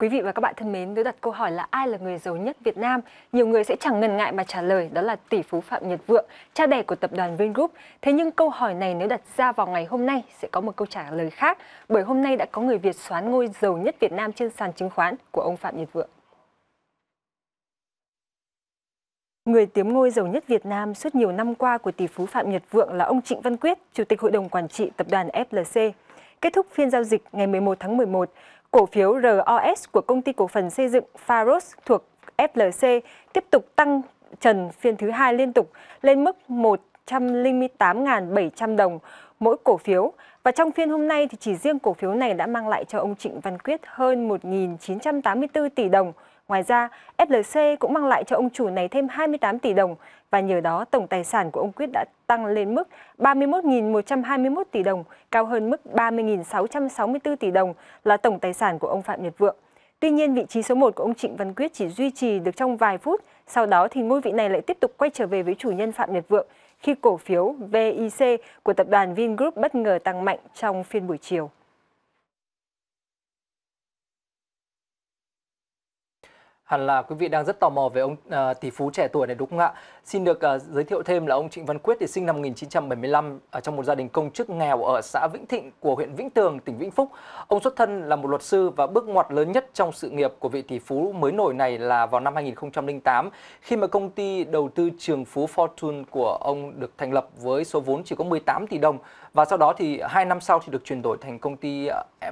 Quý vị và các bạn thân mến, nếu đặt câu hỏi là ai là người giàu nhất Việt Nam, nhiều người sẽ chẳng ngần ngại mà trả lời đó là tỷ phú Phạm Nhật Vượng, cha đẻ của tập đoàn Vingroup. Thế nhưng câu hỏi này nếu đặt ra vào ngày hôm nay sẽ có một câu trả lời khác, bởi hôm nay đã có người Việt soán ngôi giàu nhất Việt Nam trên sàn chứng khoán của ông Phạm Nhật Vượng. Người tiếm ngôi giàu nhất Việt Nam suốt nhiều năm qua của tỷ phú Phạm Nhật Vượng là ông Trịnh Văn Quyết, Chủ tịch Hội đồng Quản trị tập đoàn FLC. Kết thúc phiên giao dịch ngày 11 tháng 11, cổ phiếu ROS của công ty cổ phần xây dựng Faros thuộc FLC tiếp tục tăng trần phiên thứ hai liên tục lên mức 108.700 đồng mỗi cổ phiếu. Và trong phiên hôm nay thì chỉ riêng cổ phiếu này đã mang lại cho ông Trịnh Văn Quyết hơn 1.984 tỷ đồng. Ngoài ra, FLC cũng mang lại cho ông chủ này thêm 28 tỷ đồng và nhờ đó tổng tài sản của ông Quyết đã tăng lên mức 31.121 tỷ đồng, cao hơn mức 30.664 tỷ đồng là tổng tài sản của ông Phạm Nhật Vượng. Tuy nhiên, vị trí số 1 của ông Trịnh Văn Quyết chỉ duy trì được trong vài phút, sau đó thì ngôi vị này lại tiếp tục quay trở về với chủ nhân Phạm Nhật Vượng khi cổ phiếu VIC của tập đoàn Vingroup bất ngờ tăng mạnh trong phiên buổi chiều. Hẳn là quý vị đang rất tò mò về ông tỷ phú trẻ tuổi này đúng không ạ? Xin được giới thiệu thêm là ông Trịnh Văn Quyết thì sinh năm 1975 trong một gia đình công chức nghèo ở xã Vĩnh Thịnh của huyện Vĩnh Tường, tỉnh Vĩnh Phúc. Ông xuất thân là một luật sư và bước ngoặt lớn nhất trong sự nghiệp của vị tỷ phú mới nổi này là vào năm 2008 khi mà công ty đầu tư Trường Phú Fortune của ông được thành lập với số vốn chỉ có 18 tỷ đồng và sau đó thì 2 năm sau thì được chuyển đổi thành công ty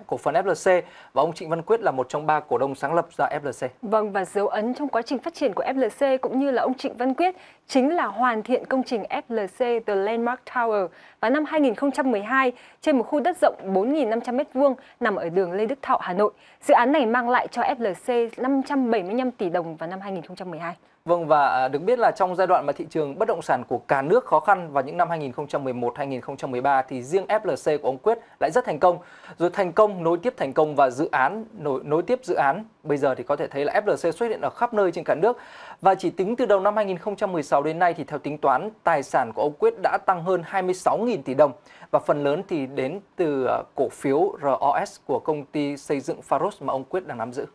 cổ phần FLC và ông Trịnh Văn Quyết là một trong 3 cổ đông sáng lập ra FLC. Vâng, và dấu ấn trong quá trình phát triển của FLC cũng như là ông Trịnh Văn Quyết chính là hoàn thiện công trình FLC The Landmark Tower vào năm 2012 trên một khu đất rộng 4.500 m² nằm ở đường Lê Đức Thọ, Hà Nội. Dự án này mang lại cho FLC 575 tỷ đồng vào năm 2012. Vâng, và được biết là trong giai đoạn mà thị trường bất động sản của cả nước khó khăn vào những năm 2011-2013 thì riêng FLC của ông Quyết lại rất thành công. Rồi thành công, nối tiếp thành công và dự án, nối tiếp dự án. Bây giờ thì có thể thấy là FLC xuất hiện ở khắp nơi trên cả nước. Và chỉ tính từ đầu năm 2016 đến nay thì theo tính toán, tài sản của ông Quyết đã tăng hơn 26.000 tỷ đồng. Và phần lớn thì đến từ cổ phiếu ROS của công ty xây dựng Faros mà ông Quyết đang nắm giữ.